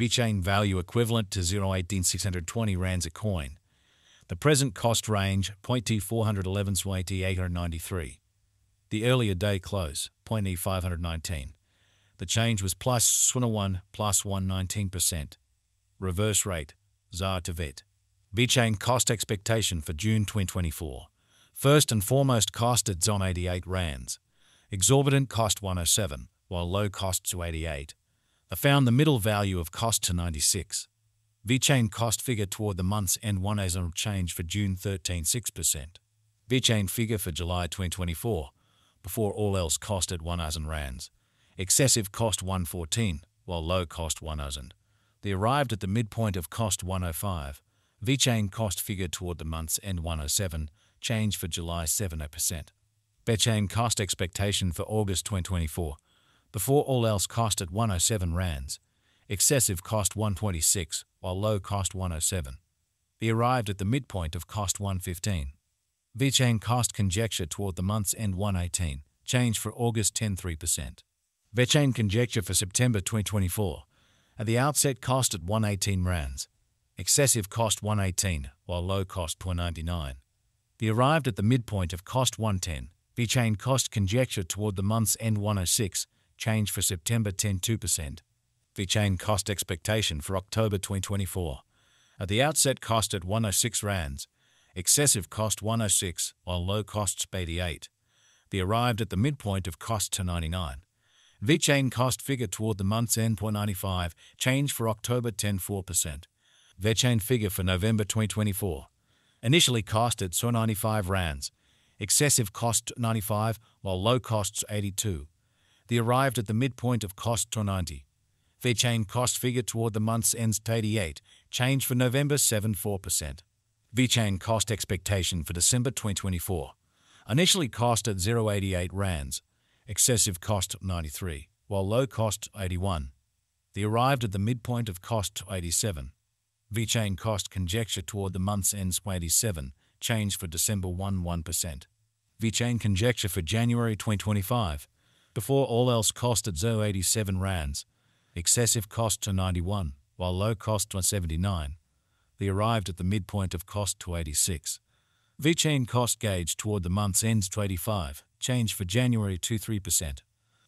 VeChain value equivalent to 0.18620 rands a coin. The present cost range, 0.T411 to 0.T893. The earlier day close, 0.E519. The change was +119%. Reverse rate, ZAR to VET. VeChain cost expectation for June 2024. First and foremost cost at 88 rands. Exorbitant cost 107, while low cost to 88. I found the middle value of cost to 96. VeChain cost figure toward the month's end 1 as a change for June 13.6%. VeChain figure for July 2024, before all else cost at 1,000 rands. Excessive cost 114, while low cost 1,000. They arrived at the midpoint of cost 105. VeChain cost figure toward the month's end 107, change for July 70%. VeChain cost expectation for August 2024, before all else cost at 107 rands. Excessive cost 126, while low cost 107. They arrived at the midpoint of cost 115. VeChain cost conjecture toward the month's end 118, change for August 10.3%. VeChain conjecture for September 2024, at the outset cost at 118 rands. Excessive cost 118, while low cost 199. They arrived at the midpoint of cost 110. VeChain cost conjecture toward the month's end 106, change for September 10.2%. VeChain cost expectation for October 2024. At the outset cost at 106 rands. Excessive cost 106, while low costs 88. They arrived at the midpoint of cost to 99. VeChain cost figure toward the month's end 0.95, change for October 10.4%. VeChain figure for November 2024. Initially cost at 95 rands. Excessive cost 95, while low costs 82. They arrived at the midpoint of cost 90. VeChain cost figure toward the month's end 88, change for November 7.4%. VeChain cost expectation for December 2024. Initially cost at 0.88 rands. Excessive cost 93, while low cost 81. They arrived at the midpoint of cost 87. VeChain cost conjecture toward the month's end 87, change for December 1.1%. VeChain conjecture for January 2025, before all else cost at 0.87 rands. Excessive cost to 91, while low cost to 79. They arrived at the midpoint of cost to 86. VeChain cost gauge toward the month's end to 85, change for January 2.3%.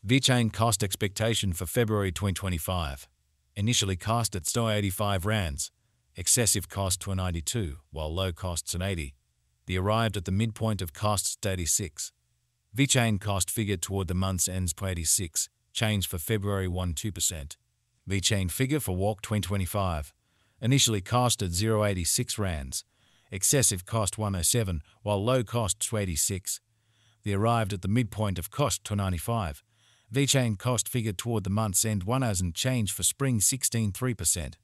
VeChain cost expectation for February 2025. Initially cost at 85 rands. Excessive cost to 92, while low costs an 80. They arrived at the midpoint of costs to 86. VeChain cost figure toward the month's ends to 86, change for February 1.2%. VeChain figure for Walk 2025. Initially cost at 0.86 rands. Excessive cost 107, while low costs 86. They arrived at the midpoint of cost to 95. VeChain cost figure toward the month's end 1,000, change for spring 16.3%.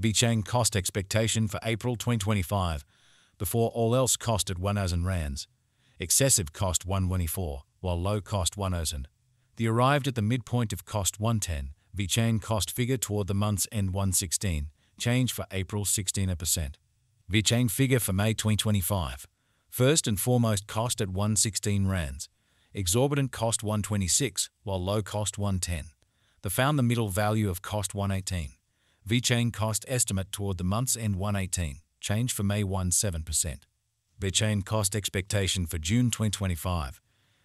VeChain cost expectation for April 2025, before all else cost at 1,000 rands. Excessive cost 124, while low cost 1,000. They arrived at the midpoint of cost 110. VeChain cost figure toward the month's end 116, change for April 16%. VeChain figure for May 2025. First and foremost cost at 116 rands. Exorbitant cost 126, while low cost 110. They found the middle value of cost 118. VeChain cost estimate toward the month's end 118, change for May 17%. VeChain cost expectation for June 2025.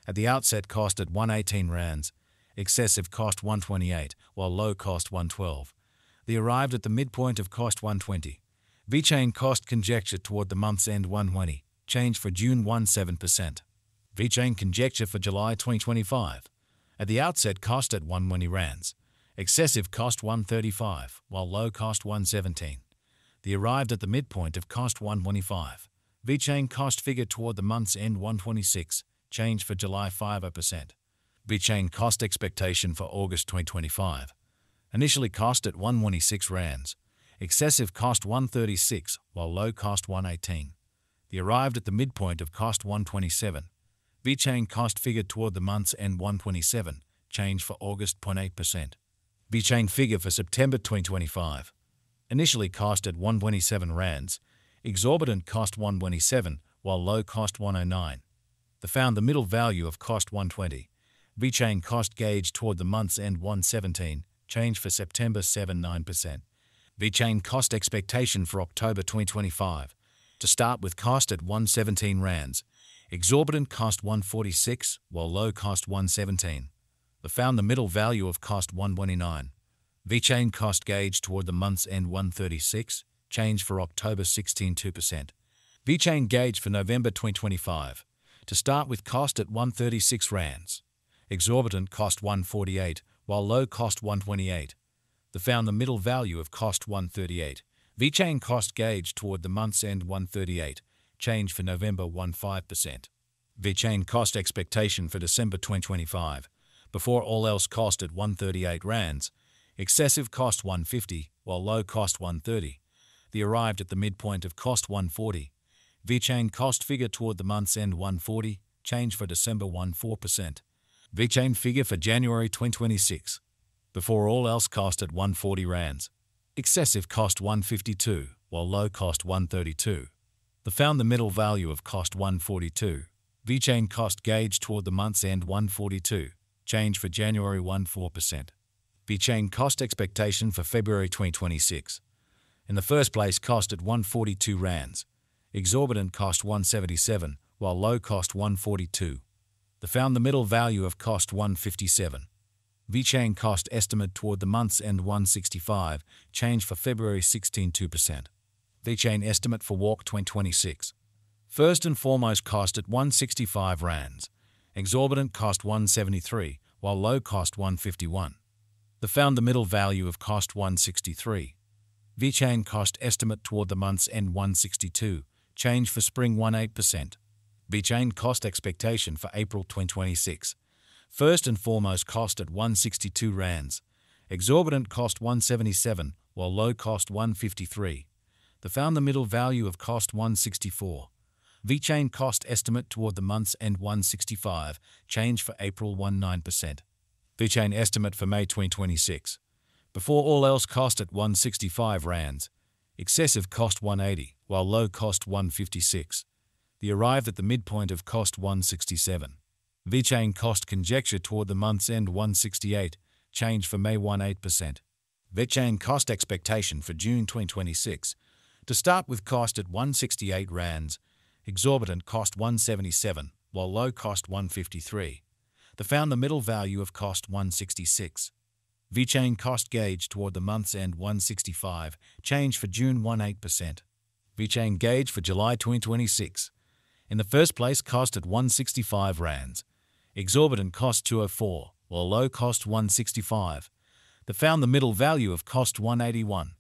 At the outset cost at 118 rands, excessive cost 128, while low cost 112. They arrived at the midpoint of cost 120. VeChain cost conjecture toward the month's end 120, change for June 17%. VeChain conjecture for July 2025. At the outset cost at 120 rands, excessive cost 135, while low cost 117. They arrived at the midpoint of cost 125. VeChain cost figure toward the month's end 126, change for July 5%. VeChain cost expectation for August 2025. Initially cost at 126 rands. Excessive cost 136, while low cost 118. They arrived at the midpoint of cost 127. VeChain cost figure toward the month's end 127, change for August 0.8%. VeChain figure for September 2025. Initially cost at 127 rands. Exorbitant cost 127, while low cost 109. They found the middle value of cost 120. VeChain cost gauge toward the month's end 117, change for September 7.9%. VeChain cost expectation for October 2025. To start with, cost at 117 rands. Exorbitant cost 146, while low cost 117. They found the middle value of cost 129. VeChain cost gauge toward the month's end 136, change for October 16 2%. VeChain gauge for November 2025. To start with, cost at 136 rands. Exorbitant cost 148, while low cost 128. They found the middle value of cost 138. VeChain cost gauge toward the month's end 138, change for November 15%. VeChain cost expectation for December 2025. Before all else, cost at 138 rands. Excessive cost 150, while low cost 130. They arrived at the midpoint of cost 140. VeChain cost figure toward the month's end 140, change for December 14%. VeChain figure for January 2026. Before all else, cost at 140 rands. Excessive cost 152, while low cost 132. They found the middle value of cost 142. VeChain cost gauge toward the month's end 142, change for January 14%. VeChain cost expectation for February 2026. In the first place, cost at 142 rands. Exorbitant cost 177, while low cost 142. They found the middle value of cost 157. VeChain cost estimate toward the month's end 165, change for February 16 2%. VeChain estimate for walk 2026. First and foremost, cost at 165 rands. Exorbitant cost 173, while low cost 151. They found the middle value of cost 163. VeChain cost estimate toward the month's end 162, change for spring 18%. VeChain cost expectation for April 2026. First and foremost, cost at 162 rands. Exorbitant cost 177, while low cost 153. They found the middle value of cost 164. VeChain cost estimate toward the month's end 165, change for April 19%. VeChain estimate for May 2026. Before all else, cost at 165 rands. Excessive cost 180, while low cost 156. They arrived at the midpoint of cost 167. VeChain cost conjecture toward the month's end 168, change for May 18%. VeChain cost expectation for June 2026. To start with, cost at 168 rands. Exorbitant cost 177, while low cost 153. They found the middle value of cost 166. VeChain cost gauge toward the month's end 165, change for June 18%. VeChain gauge for July 2026. In the first place, cost at 165 rands. Exorbitant cost 204, while low cost 165. They found the middle value of cost 181.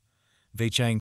VeChain